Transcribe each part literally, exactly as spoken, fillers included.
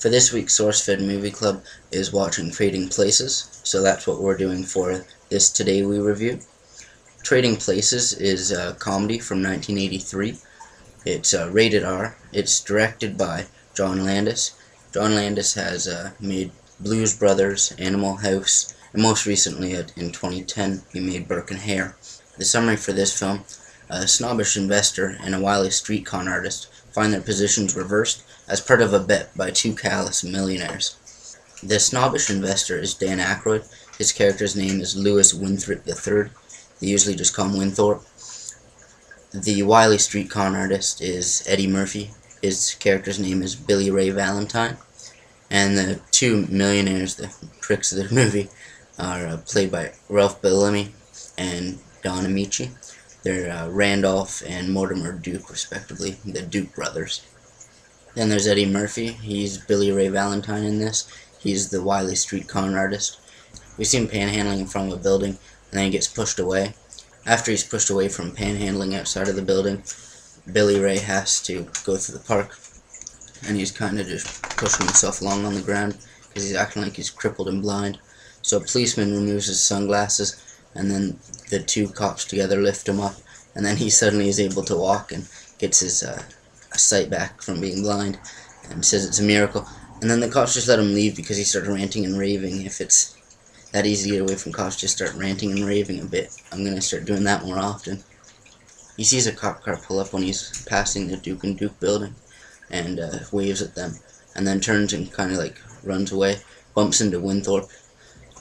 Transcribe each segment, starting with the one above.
For this week's SourceFed Movie Club is watching Trading Places, so that's what we're doing for this Today We Review. Trading Places is a comedy from nineteen eighty-three. It's uh, rated R. It's directed by John Landis. John Landis has uh, made Blues Brothers, Animal House, and most recently in twenty ten he made Burke and Hare. The summary for this film: a snobbish investor and a wily street con artist find their positions reversed as part of a bet by two callous millionaires. The snobbish investor is Dan Aykroyd. His character's name is Louis Winthorpe the third. They usually just call him Winthorpe. The wily street con artist is Eddie Murphy. His character's name is Billy Ray Valentine. And the two millionaires, the pricks of the movie, are uh, played by Ralph Bellamy and Don Ameche. They're uh, Randolph and Mortimer Duke, respectively, the Duke brothers. Then there's Eddie Murphy. He's Billy Ray Valentine in this. He's the wily street con artist. We see him panhandling in front of a building, and then he gets pushed away. After he's pushed away from panhandling outside of the building, Billy Ray has to go through the park, and he's kind of just pushing himself along on the ground because he's acting like he's crippled and blind. So a policeman removes his sunglasses, and then the two cops together lift him up, and then he suddenly is able to walk and gets his uh, sight back from being blind, and says it's a miracle. And then the cops just let him leave because he started ranting and raving. If it's that easy to get away from cops, just start ranting and raving a bit. I'm going to start doing that more often. He sees a cop car pull up when he's passing the Duke and Duke building, and uh, waves at them, and then turns and kind of like runs away, bumps into Winthorpe.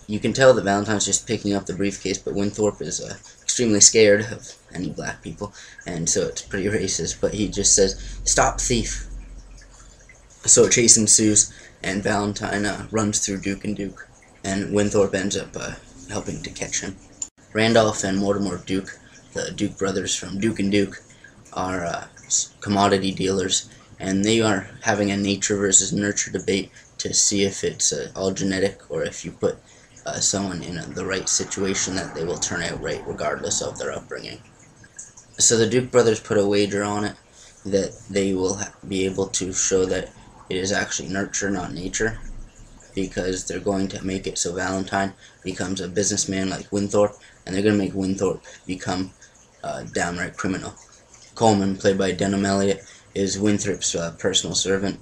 You can tell that Valentine's just picking up the briefcase, but Winthorpe is uh, extremely scared of any black people, and so it's pretty racist, but he just says, "Stop, thief!" So a chase ensues, and Valentine uh, runs through Duke and Duke, and Winthorpe ends up uh, helping to catch him. Randolph and Mortimer Duke, the Duke brothers from Duke and Duke, are uh, commodity dealers, and they are having a nature versus nurture debate to see if it's uh, all genetic, or if you put Uh, someone in a, the right situation that they will turn out right regardless of their upbringing. So the Duke brothers put a wager on it that they will ha be able to show that it is actually nurture, not nature, because they're going to make it so Valentine becomes a businessman like Winthorpe, and they're going to make Winthorpe become a downright criminal. Coleman, played by Denham Elliott, is Winthorpe's uh, personal servant.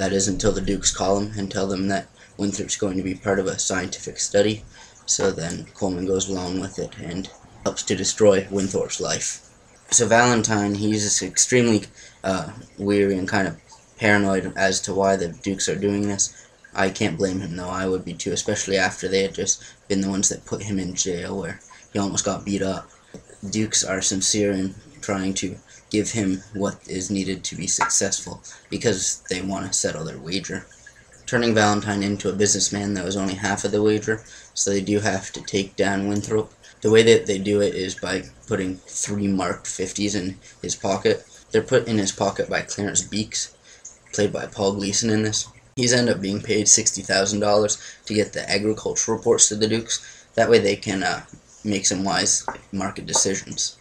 That is until the Dukes call him and tell them that Winthorpe's going to be part of a scientific study, so then Coleman goes along with it and helps to destroy Winthorpe's life. So Valentine, he's extremely uh, weary and kind of paranoid as to why the Dukes are doing this. I can't blame him, though. I would be too, especially after they had just been the ones that put him in jail where he almost got beat up. The Dukes are sincere in trying to give him what is needed to be successful because they want to settle their wager. Turning Valentine into a businessman, that was only half of the wager, so they do have to take down Winthorpe. The way that they do it is by putting three marked fifties in his pocket. They're put in his pocket by Clarence Beeks, played by Paul Gleason in this. He's ended up being paid sixty thousand dollars to get the agricultural reports to the Dukes. That way they can uh, make some wise market decisions.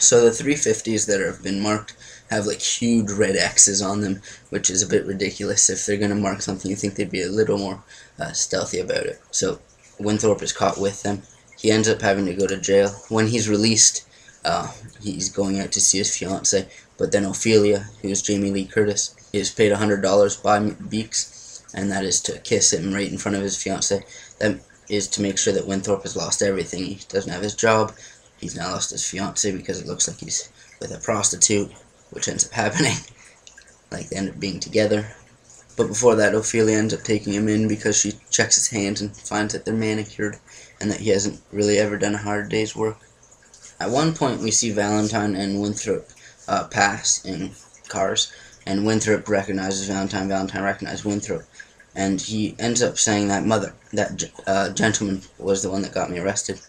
So the three fifties that have been marked have like huge red X's on them, which is a bit ridiculous. If they're going to mark something, you think they'd be a little more uh, stealthy about it. So Winthorpe is caught with them. He ends up having to go to jail. When he's released, uh, he's going out to see his fiancée, but then Ophelia, who's Jamie Lee Curtis, is paid one hundred dollars by Beeks, and that is to kiss him right in front of his fiancée. That is to make sure that Winthorpe has lost everything. He doesn't have his job. He's now lost his fiancée because it looks like he's with a prostitute, which ends up happening. Like, they end up being together. But before that, Ophelia ends up taking him in because she checks his hands and finds that they're manicured and that he hasn't really ever done a hard day's work. At one point, we see Valentine and Winthorpe uh, pass in cars, and Winthorpe recognizes Valentine, Valentine recognizes Winthorpe, and he ends up saying that mother, that uh, gentleman was the one that got me arrested.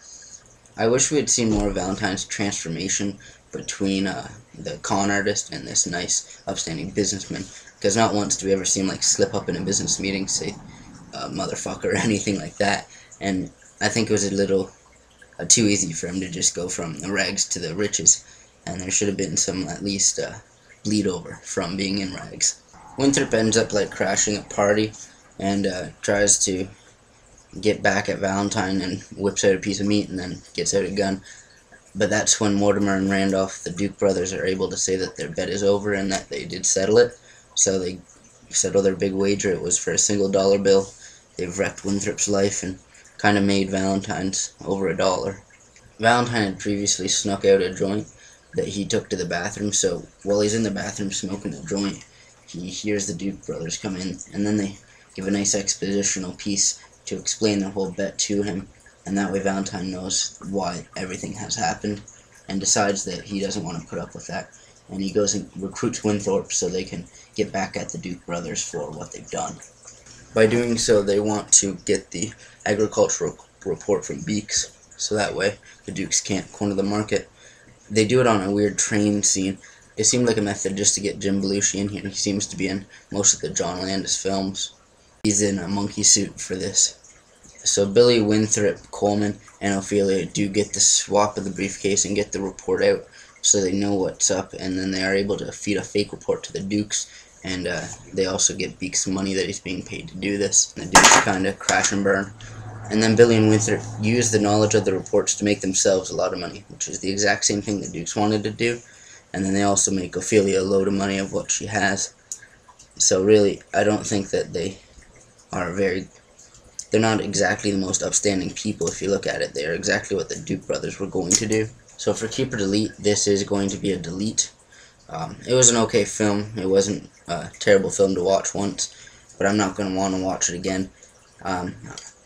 I wish we had seen more of Valentine's transformation between uh, the con artist and this nice, upstanding businessman, because not once do we ever see him like slip up in a business meeting, say, uh, motherfucker, or anything like that. And I think it was a little uh, too easy for him to just go from the rags to the riches, and there should have been some, at least, uh, bleed over from being in rags. Winthorpe ends up like crashing a party and uh, tries to get back at Valentine and whips out a piece of meat and then gets out a gun. But that's when Mortimer and Randolph, the Duke brothers, are able to say that their bet is over and that they did settle it. So they settle their big wager. It was for a single dollar bill. They've wrecked Winthorpe's life and kind of made Valentine's over a dollar. Valentine had previously snuck out a joint that he took to the bathroom, so while he's in the bathroom smoking the joint, he hears the Duke brothers come in, and then they give a nice expositional piece to explain their whole bet to him, and that way Valentine knows why everything has happened and decides that he doesn't want to put up with that, and he goes and recruits Winthorpe so they can get back at the Duke brothers for what they've done. By doing so, they want to get the agricultural report from Beeks, so that way the Dukes can't corner the market. They do it on a weird train scene. It seemed like a method just to get Jim Belushi in here. He seems to be in most of the John Landis films. He's in a monkey suit for this. So Billy, Winthorpe, Coleman, and Ophelia do get the swap of the briefcase and get the report out so they know what's up, and then they are able to feed a fake report to the Dukes, and uh, they also get Beeks' money that he's being paid to do this. And the Dukes kind of crash and burn. And then Billy and Winthorpe use the knowledge of the reports to make themselves a lot of money, which is the exact same thing the Dukes wanted to do. And then they also make Ophelia a load of money of what she has. So really, I don't think that they are very... They're not exactly the most upstanding people if you look at it. They are exactly what the Duke brothers were going to do. So for Keep or Delete, this is going to be a delete. Um, it was an okay film. It wasn't a terrible film to watch once, but I'm not going to want to watch it again. Um...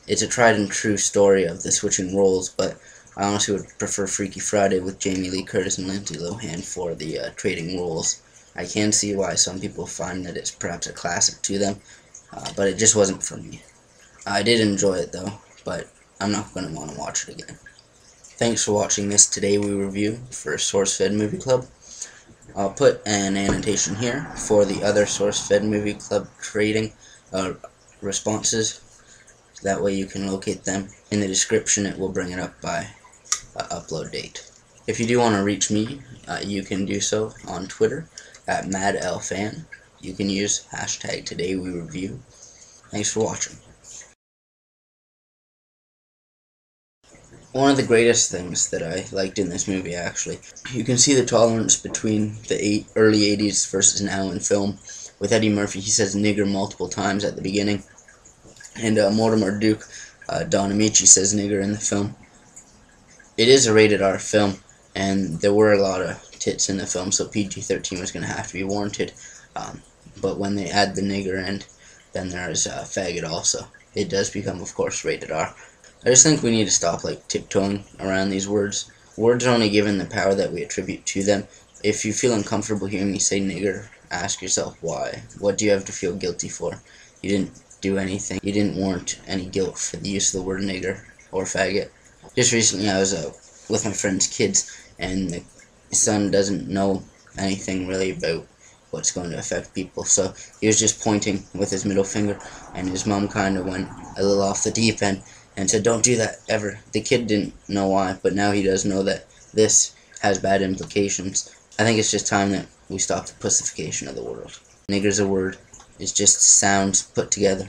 It's a tried and true story of the switching roles, but I honestly would prefer Freaky Friday with Jamie Lee Curtis and Lindsay Lohan for the uh, trading roles. I can see why some people find that it's perhaps a classic to them, uh, but it just wasn't for me. I did enjoy it though, but I'm not going to want to watch it again. Thanks for watching this Today We Review for SourceFed Movie Club. I'll put an annotation here for the other SourceFed Movie Club trading uh, responses. That way you can locate them. In the description it will bring it up by uh, upload date. If you do want to reach me, uh, you can do so on Twitter at MadLFan. You can use hashtag TodayWeReview. Thanks for watching. One of the greatest things that I liked in this movie, actually, you can see the tolerance between the eight, early eighties versus now in film. With Eddie Murphy, he says nigger multiple times at the beginning. And uh, Mortimer Duke, uh, Don Ameche says nigger in the film. It is a rated R film, and there were a lot of tits in the film, so P G thirteen was going to have to be warranted. Um, but when they add the nigger end, then there is uh, faggot also. It does become, of course, rated R. I just think we need to stop like tiptoeing around these words. Words are only given the power that we attribute to them. If you feel uncomfortable hearing me say nigger, ask yourself why. What do you have to feel guilty for? You didn't do anything. You didn't warrant any guilt for the use of the word nigger or faggot. Just recently I was uh, with my friend's kids, and the son doesn't know anything really about what's going to affect people, so he was just pointing with his middle finger, and his mom kind of went a little off the deep end and said, "Don't do that ever." The kid didn't know why, but now he does know that this has bad implications. I think it's just time that we stop the pussification of the world. Nigger's a word. It's just sounds put together.